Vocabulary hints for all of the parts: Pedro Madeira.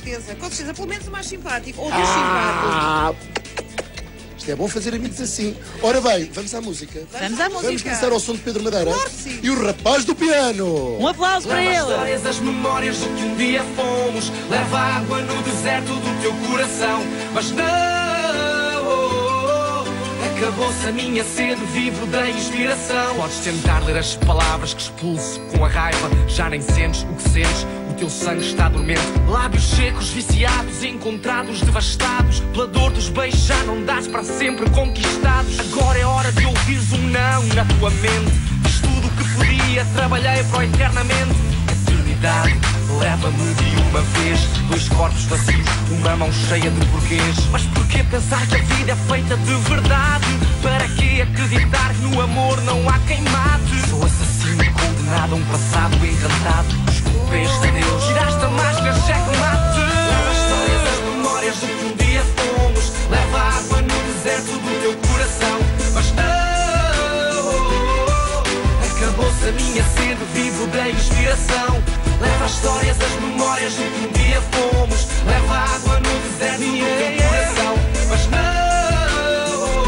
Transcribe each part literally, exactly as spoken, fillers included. certeza, com certeza. Pelo menos o mais simpático, ou o ah. simpático. Isto é bom fazer amigos assim. Ora bem, vamos à música. Vamos à música. Vamos dançar ao som de Pedro Madeira. Claro, sim. E o rapaz do piano. Um aplauso para ele. Leva as histórias, as memórias do que um dia fomos. Leva água no deserto do teu coração. Mas não. Acabou-se a minha sede, vivo da inspiração. Podes tentar ler as palavras que expulso com a raiva. Já nem sentes o que sentes, o teu sangue está dormente. Lábios secos, viciados, encontrados, devastados. Pela dor dos beijos já não dás para sempre conquistados. Agora é hora de ouvires um não na tua mente. Fiz tudo o que podia, trabalhei para o eternamente. Eternidade leva-me de uma vez. Dois corpos vazios, uma mão cheia de porquês. Mas porquê pensar que a vida é feita de verdade? Para que acreditar que no amor não há quem mate? Sou assassino condenado a um passado encantado. Os culpês de Deus, tiraste a máscara, checkmate. Leva as histórias, as memórias do que um dia fomos. Leva a água no deserto do teu coração. Mas não, acabou-se a minha sede, vivo da inspiração. Leva as histórias, as memórias do que um dia fomos. Leva água no deserto do teu coração. Mas não,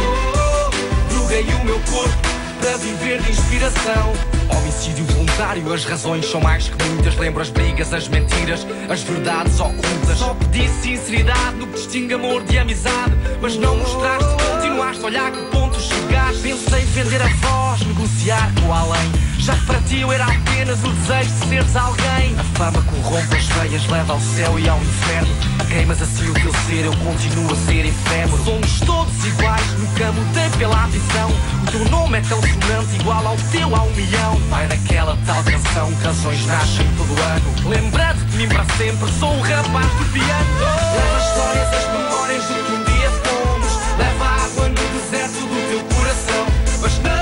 droguei o meu corpo para viver de inspiração. Homicídio voluntário, as razões são mais que muitas. Lembro as brigas, as mentiras, as verdades ocultas. Só pedi sinceridade no que distingue amor de amizade. Mas não mostraste, continuaste a olhar que ponto chegaste. Pensei vender a voz, negociar com o além. Já para ti eu era apenas o desejo de seres alguém. A fama corrompe as veias, leva ao céu e ao inferno. Queimas assim o teu ser, eu continuo a ser efêmero. Somos todos iguais, nunca mudei pela ambição. O teu nome é tão sonante, igual ao teu há um milhão. Vai daquela tal canção, canções nascem todo ano. Lembrando de mim para sempre, sou o rapaz do piano. Leva as histórias, as memórias do que um dia fomos. Leva a água no deserto do teu coração. Mas não,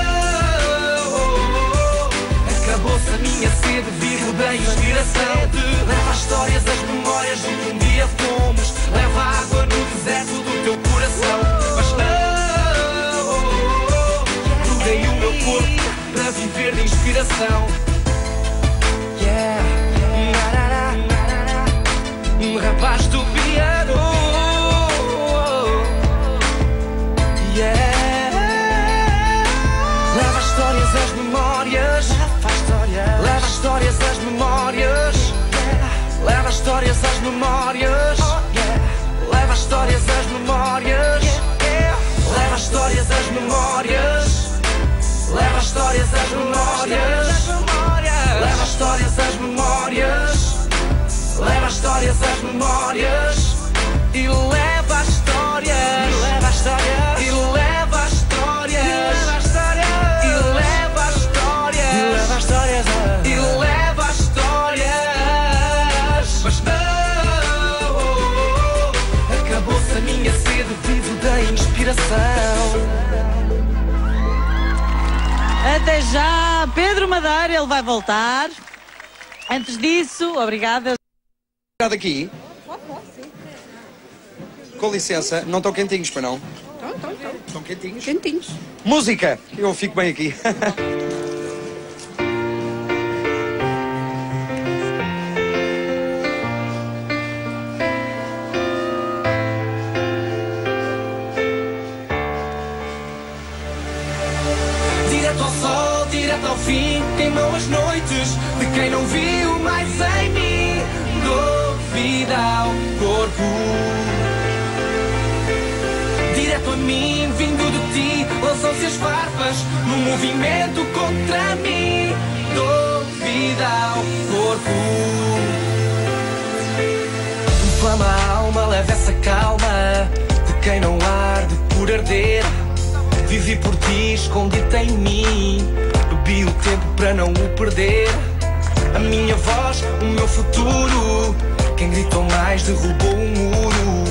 acabou-se a minha sede, vivo da inspiração. Leva as histórias, as memórias do que um dia fomos. Leva água no deserto do teu coração. Mas não, droguei o meu corpo para viver de inspiração. Yeah, um rapaz do piano. Yeah, leva as histórias, as memórias. Leva as histórias, as memórias. Leva as histórias, as memórias. Leva as histórias, as memórias. Leva as histórias, as memórias. Leva as histórias, as memórias. Leva as histórias, as memórias. Leva as histórias, as memórias. E leva as histórias. E leva as histórias. E leva as histórias. E leva as histórias. Mas não, acabou-se a minha sede, vivo da inspiração. Até já, Pedro Madeira, ele vai voltar. Antes disso, obrigada. Obrigado aqui. Com licença, não estão quentinhos para não? Estão, estão, estão. Estão quentinhos? Quentinhos. Música, eu fico bem aqui. Direto ao fim, queimam as noites de quem não viu mais em mim. Dou vida ao corpo. Direto a mim, vindo de ti, lançam-se as farpas num movimento contra mim. Dou vida ao corpo. Inflama a alma, leva essa calma de quem não arde por arder. Vivi por ti, escondido em mim. Bebi o tempo para não o perder. A minha voz, o meu futuro. Quem gritou mais derrubou um muro.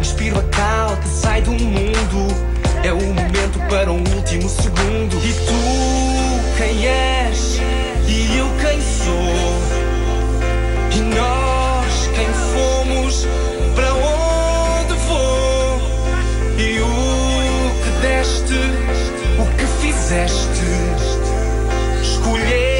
Inspiro a cal que sai do mundo. É o momento para um último segundo. E tu quem és? E eu quem sou? E nós quem fomos? Para onde vou? E o o que fizeste, escolher.